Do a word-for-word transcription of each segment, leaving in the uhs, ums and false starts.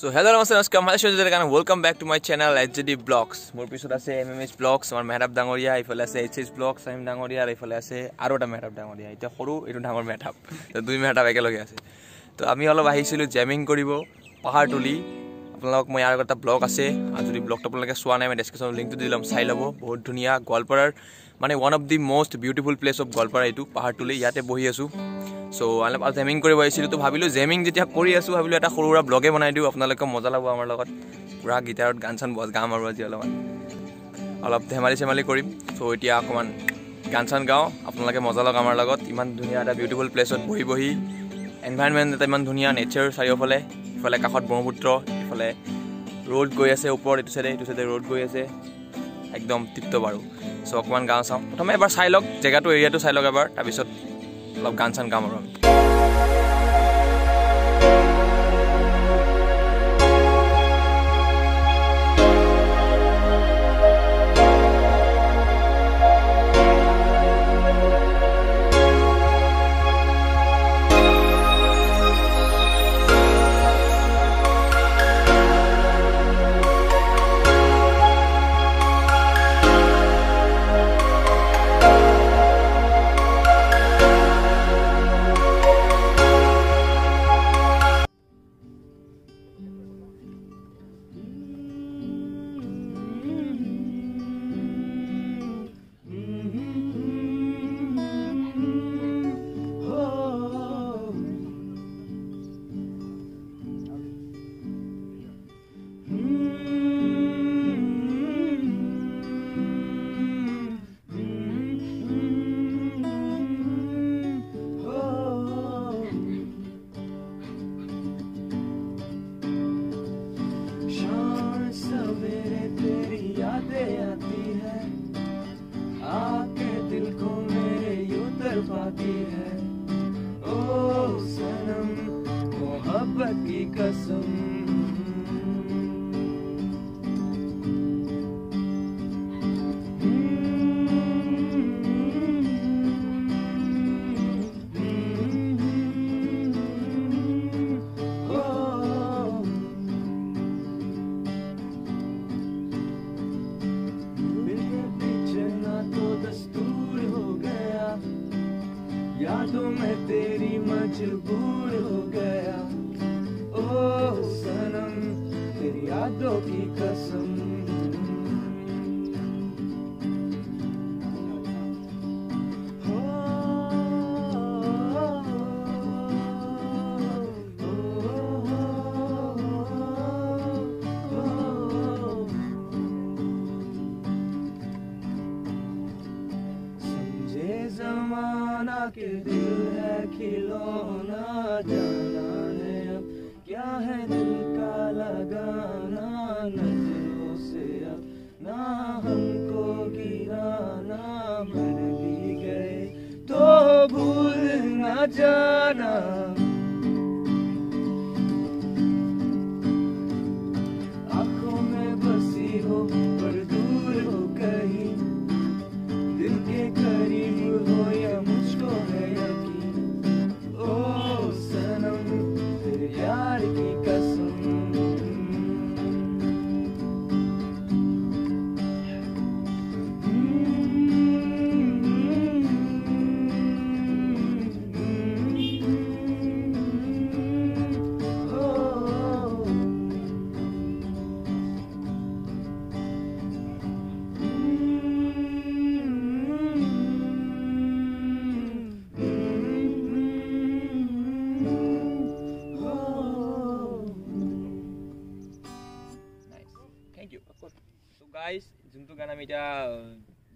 So hello, namaskar, namaskar, welcome back to my channel S J D Vlogs. More people say M M H Vlogs, or Mehrab Dangoria, if I say H H Vlogs, I'm Dangoria, if I say Arota Mehrab Dangoria. It's a horu, it don't have a mehrab. The two mehrab ekalogia. So I'm all over here jamming koribo, pahar tuli. Apnalok moi ar ekta blog ase, ajuri blog ta apnaloke swa nai mai description link to dilom sai labo, bahut dhunia Goalpara, mane one of the most beautiful place of Goalpara etu pahar tuli yate bohi asu. So, I was jamming. I was doing jamming. I was doing a little blog. I was doing a little blog. Guitar and Gansan was doing a little blog. So, it was Gansan Gao. I was doing a little blog. A beautiful place. Environment is nature. I was doing a little road. I was doing a road. I was love guns and camera.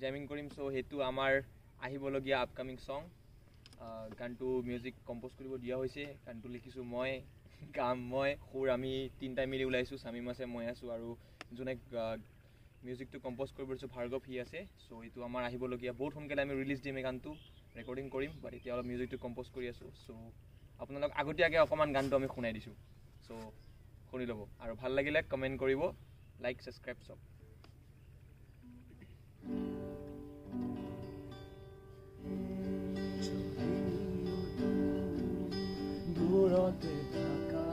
Jamming korim so hetu amar ahibologia upcoming song gantu music compose koribo dia hoise gantu likisu moi gam moi khur ami tinta mili ulaisu samimase moi asu aru june music to compose koribor so bhargov hi ase so etu amar ahibologia bahut honkele ami release dime gantu recording korim but etia holo music to compose kori asu so apnalok agotia age okoman gantu ami khunai disu so khuni lobo aru bhal lagile comment koribo like subscribe sob Duro te taka,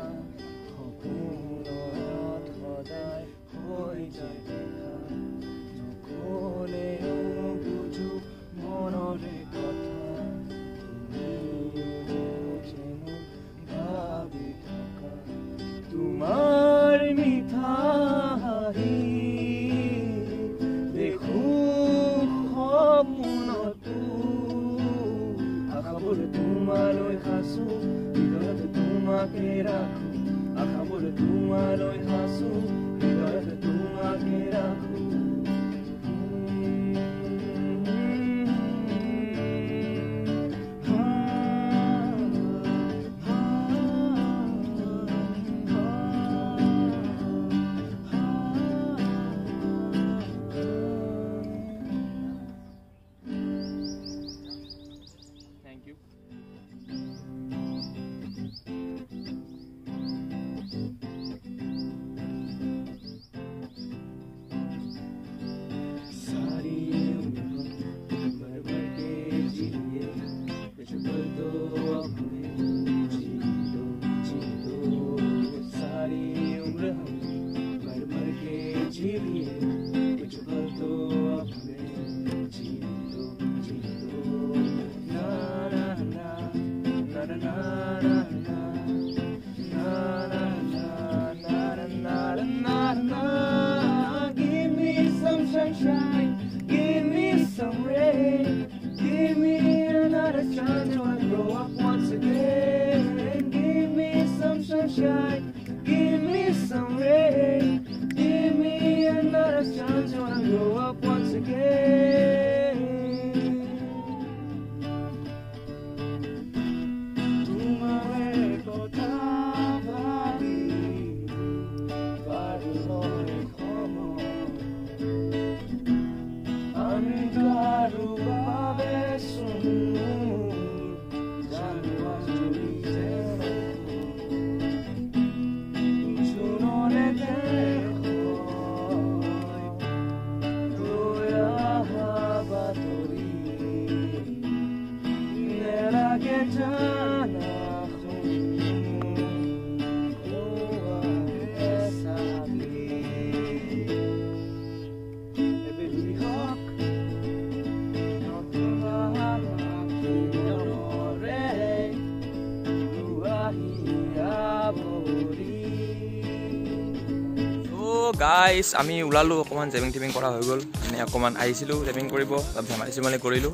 Guys, I am Ulalo. I am saving saving. Kora hoyol. I am aisilu saving koribo. Ab hamari simale korilu.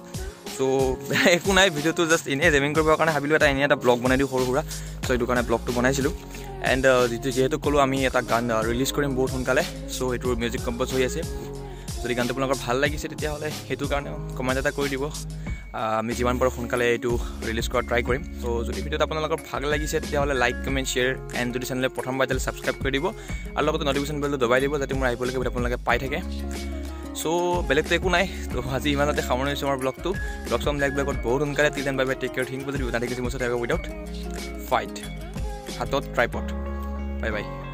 So, ekunai video to just in a saving koribo. Karna habilu ata inia ta blog banai diu khoro khora. So, idu karna blog to banai silu. And jitu jehetu kolo ami eta gan release korim both hunkale. So, itur music compose hoye ase. So, ganto punakar bhal lagi se tetia hole. Hetu karne comment eta kori dibo. Ami jiban par hunkale itur release kor try korim. So, jodi video ta punakar bhal lagi se tetia hole like, comment, share and jodi channel prothom bajal subscribe kori dibo. Allo to notification bell dobai dibo jate mor aipol ke apun lage pai thake. So belek te ku nai to aji imanate khamon hoise amar blog tu blog som like blog bahut unkare titan bye bye take care think bodhi uta thake mosa thake without fight hatot tripod bye bye.